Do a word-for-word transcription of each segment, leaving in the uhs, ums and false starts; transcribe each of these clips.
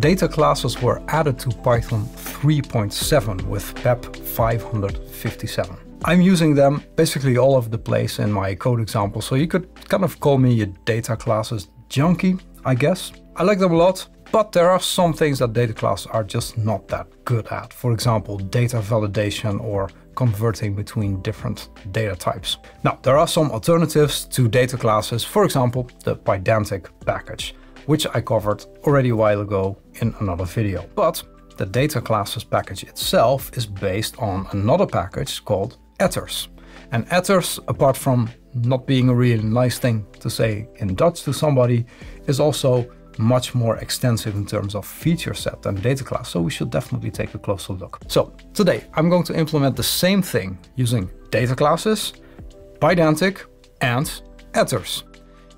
Data classes were added to Python three point seven with P E P five hundred fifty-seven. I'm using them basically all over the place in my code example, so you could kind of call me a data classes junkie, I guess. I like them a lot, but there are some things that data classes are just not that good at. For example, data validation or converting between different data types. Now, there are some alternatives to data classes, for example, the Pydantic package, which I covered already a while ago in another video. But the data classes package itself is based on another package called attrs. And attrs, apart from not being a really nice thing to say in Dutch to somebody, is also much more extensive in terms of feature set than data class, so we should definitely take a closer look. So today I'm going to implement the same thing using data classes, Pydantic and attrs.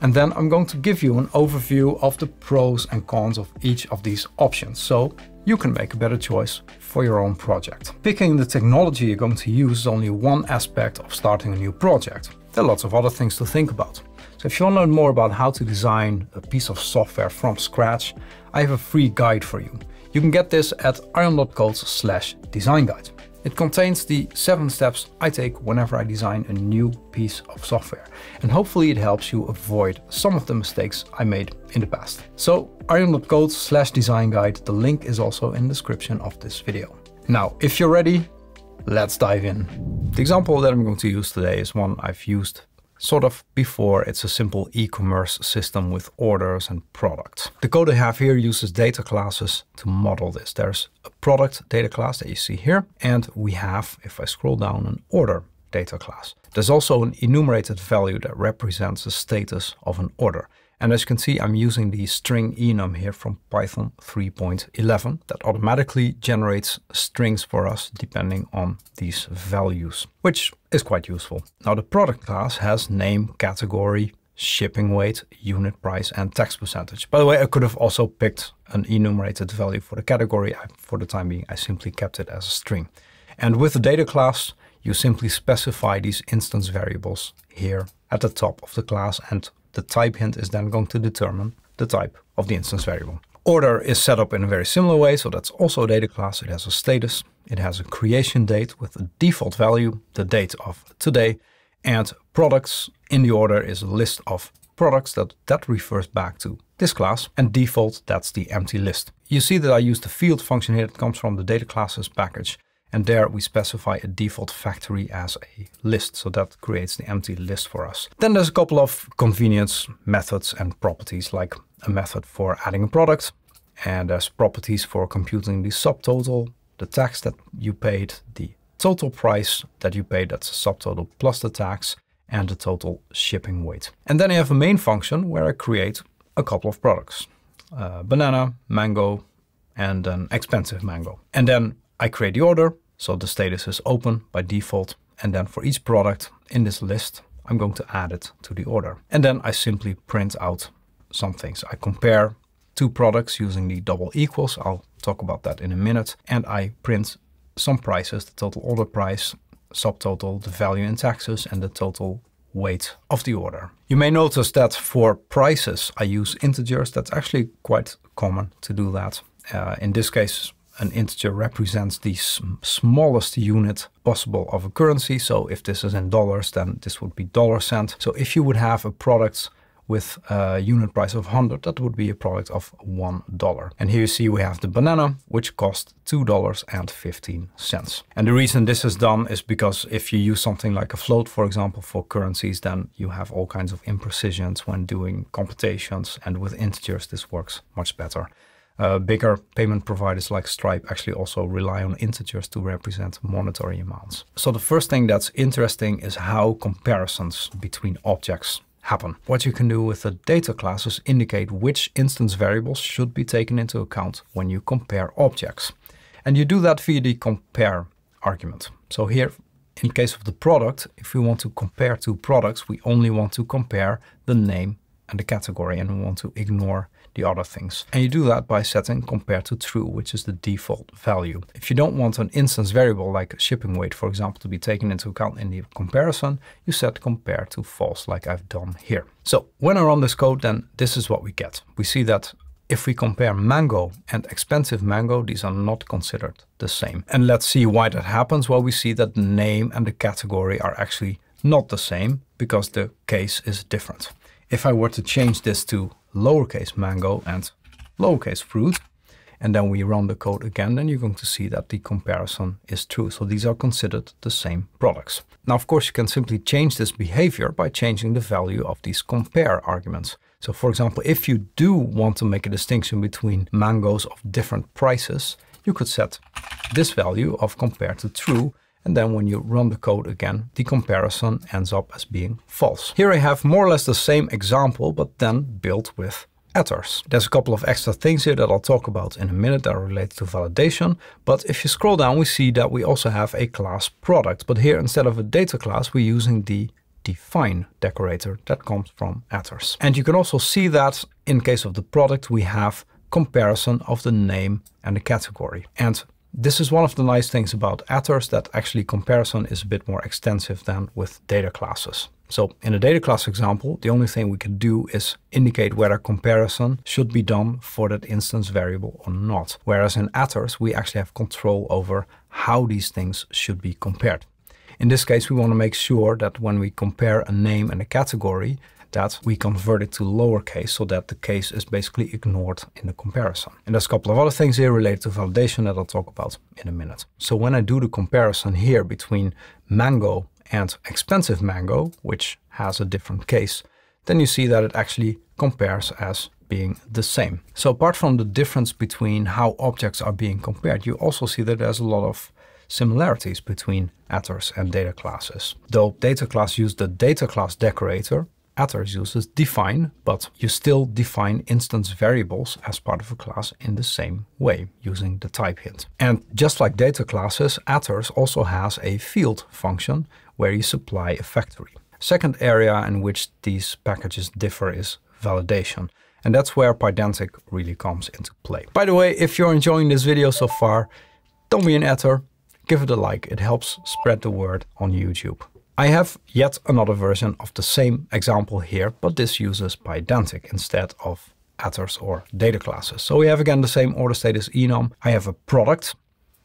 And then I'm going to give you an overview of the pros and cons of each of these options, so you can make a better choice for your own project. Picking the technology you're going to use is only one aspect of starting a new project. There are lots of other things to think about. So if you want to learn more about how to design a piece of software from scratch, I have a free guide for you. You can get this at arjan dot codes slash design guide. It contains the seven steps I take whenever I design a new piece of software. And hopefully it helps you avoid some of the mistakes I made in the past. So arjan dot codes slash design guide, the link is also in the description of this video. Now, if you're ready, let's dive in. The example that I'm going to use today is one I've used sort of before. It's a simple e-commerce system with orders and products. The code I have here uses data classes to model this. There's a product data class that you see here, and we have, if I scroll down, an order data class. There's also an enumerated value that represents the status of an order. And as you can see, I'm using the string enum here from Python three point eleven that automatically generates strings for us depending on these values, which is quite useful. Now, the product class has name, category, shipping weight, unit price, and tax percentage. By the way, I could have also picked an enumerated value for the category. I, for the time being, I simply kept it as a string. And with the data class, you simply specify these instance variables here at the top of the class, and the type hint is then going to determine the type of the instance variable. Order is set up in a very similar way, so that's also a data class. It has a status, it has a creation date with a default value, the date of today, and products in the order is a list of products that, that refers back to this class, and default, that's the empty list. You see that I use the field function here that comes from the data classes package, and there we specify a default factory as a list. So that creates the empty list for us. Then there's a couple of convenience methods and properties, like a method for adding a product. And there's properties for computing the subtotal, the tax that you paid, the total price that you paid, that's the subtotal plus the tax, and the total shipping weight. And then I have a main function where I create a couple of products, uh, banana, mango, and an expensive mango. And then I create the order, so the status is open by default, and then for each product in this list, I'm going to add it to the order. And then I simply print out some things. I compare two products using the double equals, I'll talk about that in a minute, and I print some prices, the total order price, subtotal, the value in taxes, and the total weight of the order. You may notice that for prices, I use integers. That's actually quite common to do that. Uh, in this case, an integer represents the sm- smallest unit possible of a currency. So if this is in dollars, then this would be dollar cent. So if you would have a product with a unit price of one hundred, that would be a product of one dollar. And here you see we have the banana, which cost two dollars and fifteen cents. And the reason this is done is because if you use something like a float, for example, for currencies, then you have all kinds of imprecisions when doing computations. And with integers, this works much better. Uh, bigger payment providers like Stripe actually also rely on integers to represent monetary amounts. So the first thing that's interesting is how comparisons between objects happen. What you can do with the data classes indicate which instance variables should be taken into account when you compare objects. And you do that via the compare argument. So here, in case of the product, if we want to compare two products, we only want to compare the name and the category, and we want to ignore the other things. And you do that by setting compare to true, which is the default value. If you don't want an instance variable like shipping weight, for example, to be taken into account in the comparison, you set compare to false like I've done here. So when I run this code, then this is what we get. We see that If we compare Mango and expensive Mango, these are not considered the same. And let's see why that happens. Well, we see that the name and the category are actually not the same because the case is different. If I were to change this to lowercase mango and lowercase fruit, and then we run the code again, then you're going to see that the comparison is true. So these are considered the same products. Now, of course, you can simply change this behavior by changing the value of these compare arguments. So for example, if you do want to make a distinction between mangoes of different prices, you could set this value of compare to true. And then when you run the code again, the comparison ends up as being false. Here I have more or less the same example, but then built with attrs. There's a couple of extra things here that I'll talk about in a minute that are related to validation. But if you scroll down, we see that we also have a class product. But here, instead of a data class, we're using the define decorator that comes from attrs. And you can also see that in case of the product, we have comparison of the name and the category. And this is one of the nice things about attrs, that actually comparison is a bit more extensive than with data classes. So in a data class example, the only thing we can do is indicate whether comparison should be done for that instance variable or not. Whereas in attrs, we actually have control over how these things should be compared. In this case, we want to make sure that when we compare a name and a category, that we convert it to lowercase so that the case is basically ignored in the comparison. And there's a couple of other things here related to validation that I'll talk about in a minute. So when I do the comparison here between mango and expensive mango, which has a different case, then you see that it actually compares as being the same. So apart from the difference between how objects are being compared, you also see that there's a lot of similarities between attrs and data classes. Though data class used the data class decorator, attrs uses define, but you still define instance variables as part of a class in the same way using the type hint. And just like data classes, attrs also has a field function where you supply a factory. Second area in which these packages differ is validation. And that's where Pydantic really comes into play. By the way, if you're enjoying this video so far, don't be an attr. Give it a like, it helps spread the word on YouTube. I have yet another version of the same example here, but this uses Pydantic instead of attrs or data classes. So we have again the same order status enum. I have a product,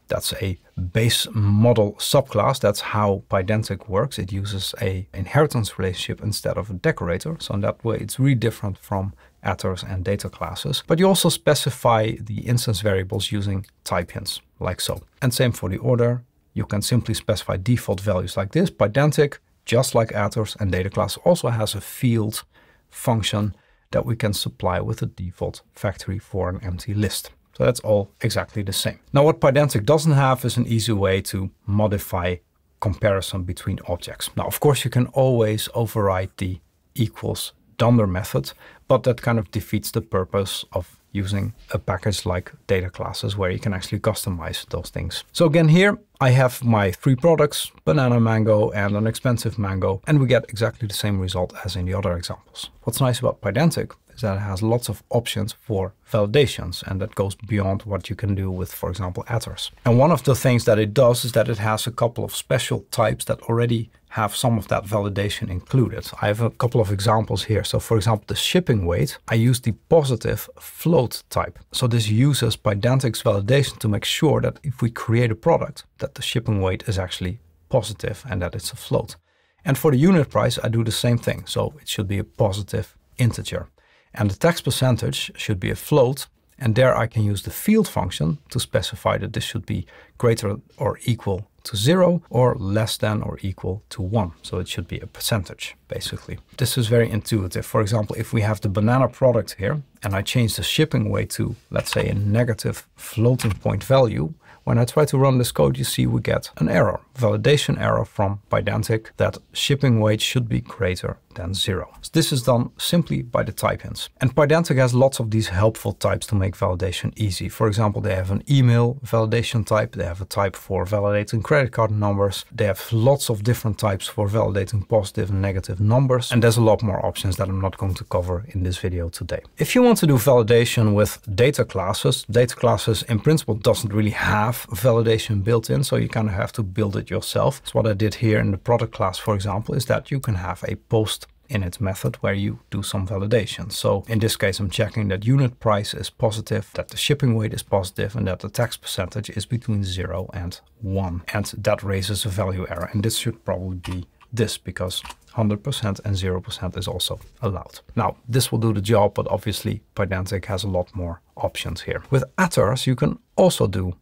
that's a base model subclass. That's how Pydantic works. It uses an inheritance relationship instead of a decorator. So in that way, it's really different from attrs and data classes. But you also specify the instance variables using type hints, like so. And same for the order. You can simply specify default values like this. Pydantic, just like attrs and data class, also has a field function that we can supply with a default factory for an empty list. So that's all exactly the same. Now, what Pydantic doesn't have is an easy way to modify comparison between objects. Now, of course, you can always override the equals dunder method, but that kind of defeats the purpose of using a package like data classes where you can actually customize those things. So again, here I have my three products, banana mango and an expensive mango, and we get exactly the same result as in the other examples. What's nice about Pydantic is that it has lots of options for validations, and that goes beyond what you can do with, for example, attrs. And one of the things that it does is that it has a couple of special types that already have some of that validation included. I have a couple of examples here. So for example, the shipping weight, I use the positive float type. So this uses Pydantic's validation to make sure that if we create a product, that the shipping weight is actually positive and that it's a float. And for the unit price, I do the same thing. So it should be a positive integer. And the tax percentage should be a float. And there I can use the field function to specify that this should be greater or equal to zero or less than or equal to one. So it should be a percentage, basically. This is very intuitive. For example, if we have the banana product here and I change the shipping weight to, let's say, a negative floating point value, when I try to run this code, you see we get an error, validation error from Pydantic, that shipping weight should be greater than zero. So this is done simply by the type hints. And Pydantic has lots of these helpful types to make validation easy. For example, they have an email validation type. They have a type for validating credit card numbers. They have lots of different types for validating positive and negative numbers. And there's a lot more options that I'm not going to cover in this video today. If you want to do validation with data classes, data classes in principle doesn't really have validation built in, so you kind of have to build it yourself. So what I did here in the product class, for example, is that you can have a post in its method where you do some validation. So in this case, I'm checking that unit price is positive, that the shipping weight is positive, and that the tax percentage is between zero and one. And that raises a value error. And this should probably be this, because one hundred percent and zero percent is also allowed. Now, this will do the job, but obviously Pydantic has a lot more options here. With attrs, you can also do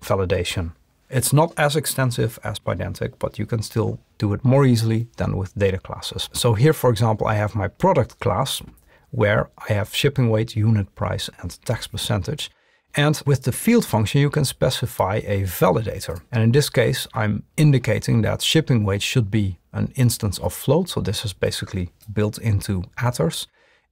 validation. It's not as extensive as Pydantic, but you can still do it more easily than with data classes. So here, for example, I have my product class where I have shipping weight, unit price, and tax percentage. And with the field function, you can specify a validator. And in this case, I'm indicating that shipping weight should be an instance of float. So this is basically built into attrs.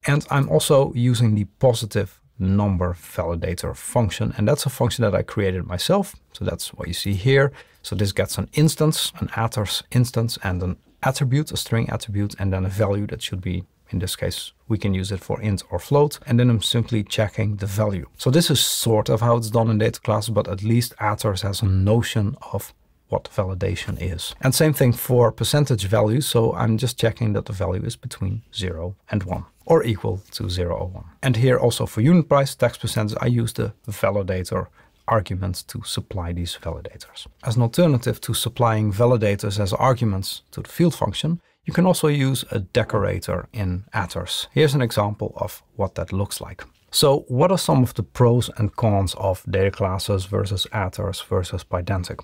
And I'm also using the positive number validator function. And that's a function that I created myself. So that's what you see here. So this gets an instance, an attrs instance, and an attribute, a string attribute, and then a value that should be, in this case, we can use it for int or float, and then I'm simply checking the value. So this is sort of how it's done in data class, but at least attrs has a notion of what validation is. And same thing for percentage value. So I'm just checking that the value is between zero and one, or equal to zero or one. And here also for unit price, tax percentage, I use the validator arguments to supply these validators. As an alternative to supplying validators as arguments to the field function, you can also use a decorator in attrs. Here's an example of what that looks like. So what are some of the pros and cons of data classes versus attrs versus Pydantic?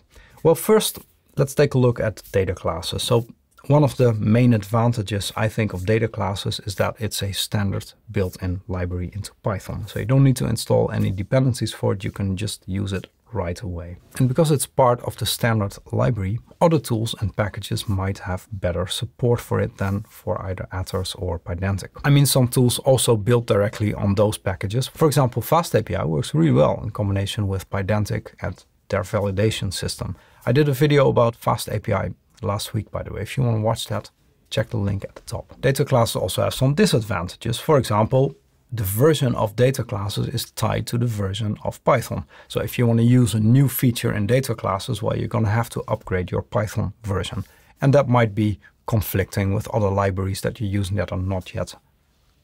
Well, first, let's take a look at data classes. So one of the main advantages, I think, of data classes is that it's a standard built-in library into Python. So you don't need to install any dependencies for it. You can just use it right away. And because it's part of the standard library, other tools and packages might have better support for it than for either attrs or Pydantic. I mean, some tools also build directly on those packages. For example, FastAPI works really well in combination with Pydantic and their validation system. I did a video about FastAPI last week, by the way. If you want to watch that, check the link at the top. Data classes also have some disadvantages. For example, the version of data classes is tied to the version of Python. So if you want to use a new feature in data classes, well, you're going to have to upgrade your Python version. And that might be conflicting with other libraries that you're using that are not yet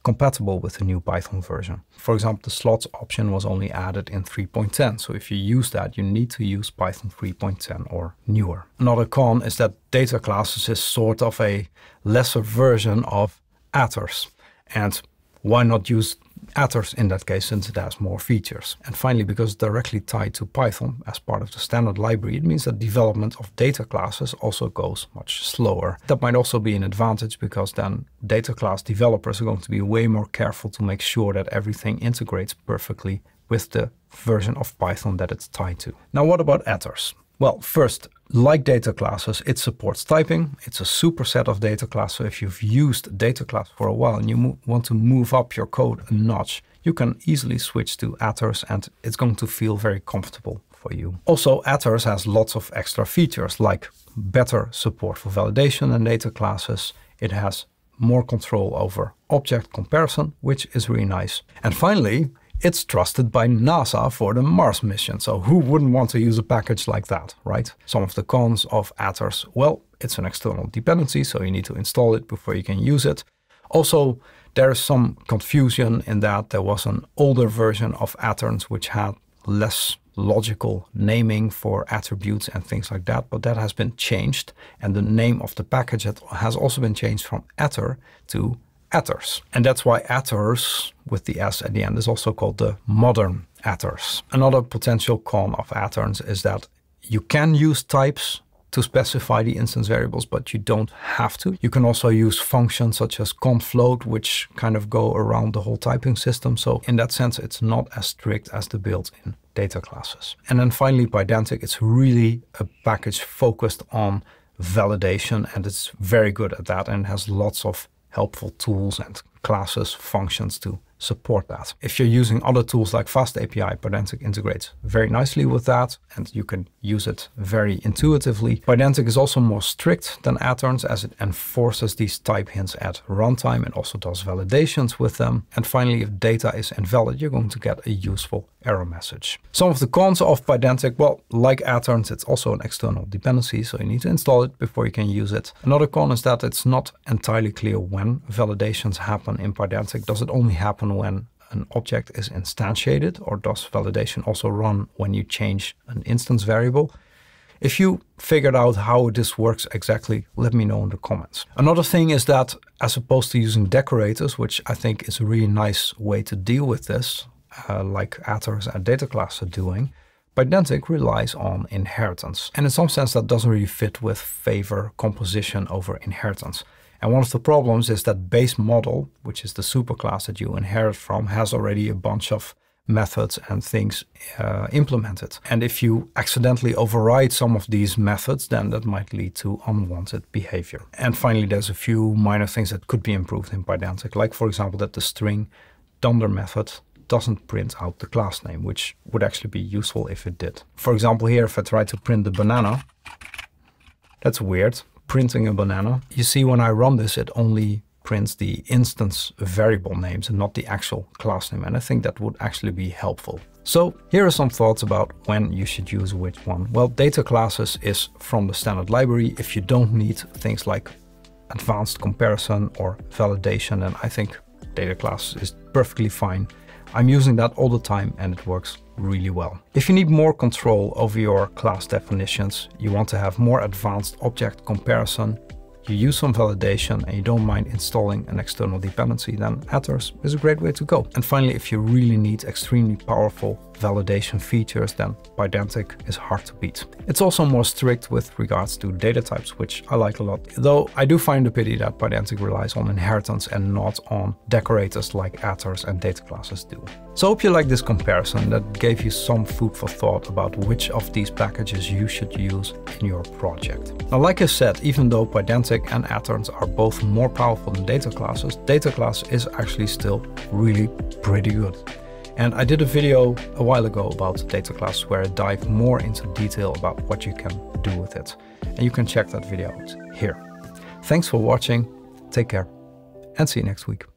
compatible with the new Python version. For example, the slots option was only added in three point ten. So if you use that, you need to use Python three point ten or newer. Another con is that data classes is sort of a lesser version of attrs. And why not use attrs in that case, since it has more features? And finally, because it's directly tied to Python as part of the standard library, it means that development of data classes also goes much slower. That might also be an advantage, because then data class developers are going to be way more careful to make sure that everything integrates perfectly with the version of Python that it's tied to. Now, what about attrs? Well, first, like data classes, it supports typing. It's a superset of data class. So if you've used data class for a while and you want to move up your code a notch, you can easily switch to attrs, and it's going to feel very comfortable for you. Also, attrs has lots of extra features, like better support for validation and data classes. It has more control over object comparison, which is really nice. And finally, it's trusted by NASA for the Mars mission. So who wouldn't want to use a package like that, right? Some of the cons of attrs: well, it's an external dependency, so you need to install it before you can use it. Also, there is some confusion in that there was an older version of attrs which had less logical naming for attributes and things like that, but that has been changed. And the name of the package has also been changed from attr to attrs. And that's why attrs, with the S at the end, is also called the modern attrs. Another potential con of attrs is that you can use types to specify the instance variables, but you don't have to. You can also use functions such as conf float, which kind of go around the whole typing system. So in that sense, it's not as strict as the built-in data classes. And then finally, Pydantic, it's really a package focused on validation, and it's very good at that and has lots of helpful tools and classes, functions to support that. If you're using other tools like FastAPI, Pydantic integrates very nicely with that, and you can use it very intuitively. Pydantic is also more strict than attrs, as it enforces these type hints at runtime and also does validations with them. And finally, if data is invalid, you're going to get a useful error message. Some of the cons of Pydantic, well, like attrs, it's also an external dependency, so you need to install it before you can use it. Another con is that it's not entirely clear when validations happen in Pydantic. Does it only happen when an object is instantiated, or does validation also run when you change an instance variable? If you figured out how this works exactly, let me know in the comments. Another thing is that, as opposed to using decorators, which I think is a really nice way to deal with this, Uh, like attrs and data class are doing, Pydantic relies on inheritance. And in some sense, that doesn't really fit with favor composition over inheritance. And one of the problems is that base model, which is the superclass that you inherit from, has already a bunch of methods and things uh, implemented. And if you accidentally override some of these methods, then that might lead to unwanted behavior. And finally, there's a few minor things that could be improved in Pydantic, like, for example, that the string dunder method doesn't print out the class name, which would actually be useful if it did. For example, here, if I try to print the banana, that's weird, printing a banana. You see, when I run this, it only prints the instance variable names and not the actual class name. And I think that would actually be helpful. So here are some thoughts about when you should use which one. Well, data classes is from the standard library. If you don't need things like advanced comparison or validation, then I think data class is perfectly fine. I'm using that all the time and it works really well. If you need more control over your class definitions, you want to have more advanced object comparison, you use some validation and you don't mind installing an external dependency, then attrs is a great way to go. And finally, if you really need extremely powerful validation features, then Pydantic is hard to beat. It's also more strict with regards to data types, which I like a lot. Though I do find a pity that Pydantic relies on inheritance and not on decorators like attrs and data classes do. So I hope you like this comparison that gave you some food for thought about which of these packages you should use in your project. Now, like I said, even though Pydantic and attrs are both more powerful than data classes, data class is actually still really pretty good. And I did a video a while ago about data class where I dive more into detail about what you can do with it. And you can check that video out here. Thanks for watching, take care, and see you next week.